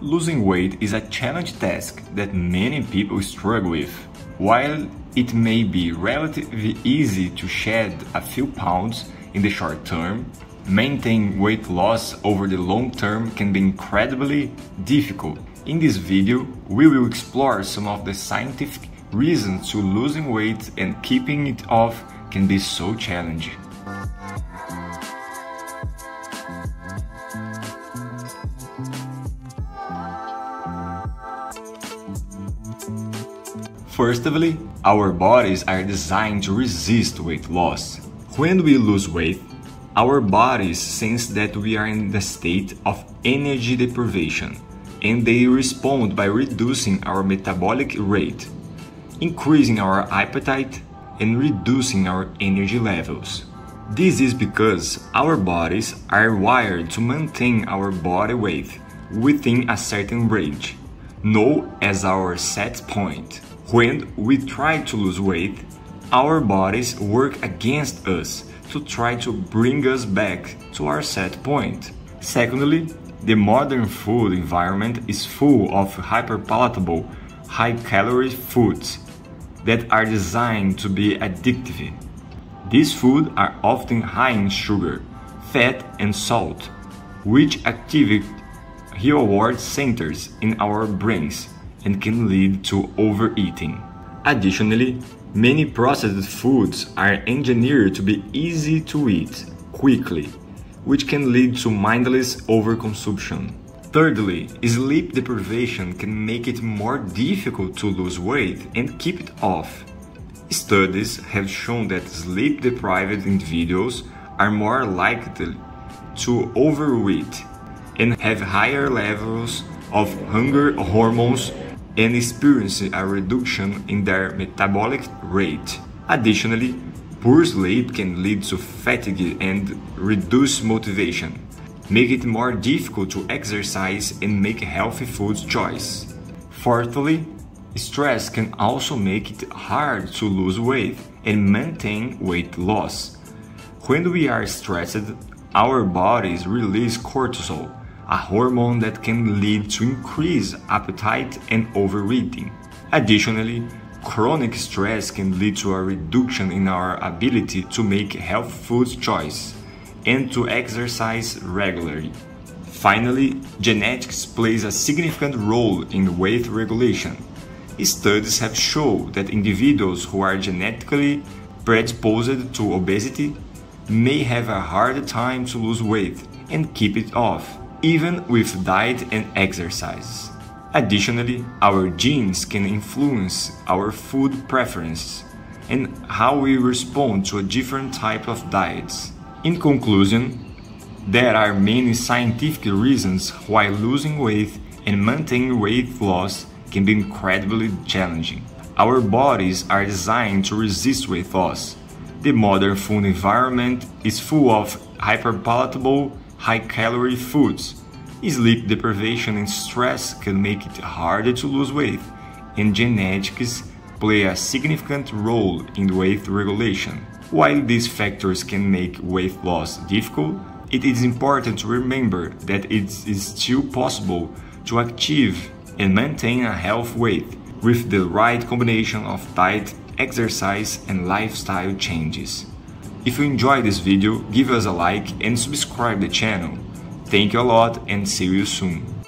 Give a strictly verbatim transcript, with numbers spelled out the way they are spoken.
Losing weight is a challenging task that many people struggle with. While it may be relatively easy to shed a few pounds in the short term, maintaining weight loss over the long term can be incredibly difficult. In this video, we will explore some of the scientific reasons to losing weight and keeping it off can be so challenging. Firstly, our bodies are designed to resist weight loss. When we lose weight, our bodies sense that we are in the state of energy deprivation, and they respond by reducing our metabolic rate, increasing our appetite, and reducing our energy levels. This is because our bodies are wired to maintain our body weight within a certain range, known as our set point. When we try to lose weight, our bodies work against us to try to bring us back to our set point. Secondly, the modern food environment is full of hyperpalatable, high-calorie foods that are designed to be addictive. These foods are often high in sugar, fat and salt, which activate reward centers in our brains and can lead to overeating. Additionally, many processed foods are engineered to be easy to eat quickly, which can lead to mindless overconsumption. Thirdly, sleep deprivation can make it more difficult to lose weight and keep it off. Studies have shown that sleep-deprived individuals are more likely to overeat and have higher levels of hunger hormones and experience a reduction in their metabolic rate. Additionally, poor sleep can lead to fatigue and reduced motivation, make it more difficult to exercise and make healthy food choices. Fourthly, stress can also make it hard to lose weight and maintain weight loss. When we are stressed, our bodies release cortisol, a hormone that can lead to increased appetite and overeating. Additionally, chronic stress can lead to a reduction in our ability to make healthy food choices and to exercise regularly. Finally, genetics plays a significant role in weight regulation. Studies have shown that individuals who are genetically predisposed to obesity may have a harder time to lose weight and keep it off, even with diet and exercise. Additionally, our genes can influence our food preferences and how we respond to a different type of diets. In conclusion, there are many scientific reasons why losing weight and maintaining weight loss can be incredibly challenging. Our bodies are designed to resist weight loss. The modern food environment is full of hyperpalatable, high-calorie foods. Sleep deprivation and stress can make it harder to lose weight, and genetics play a significant role in weight regulation. While these factors can make weight loss difficult, it is important to remember that it is still possible to achieve and maintain a healthy weight with the right combination of diet, exercise, and lifestyle changes. If you enjoyed this video, give us a like and subscribe the channel. Thank you a lot and see you soon.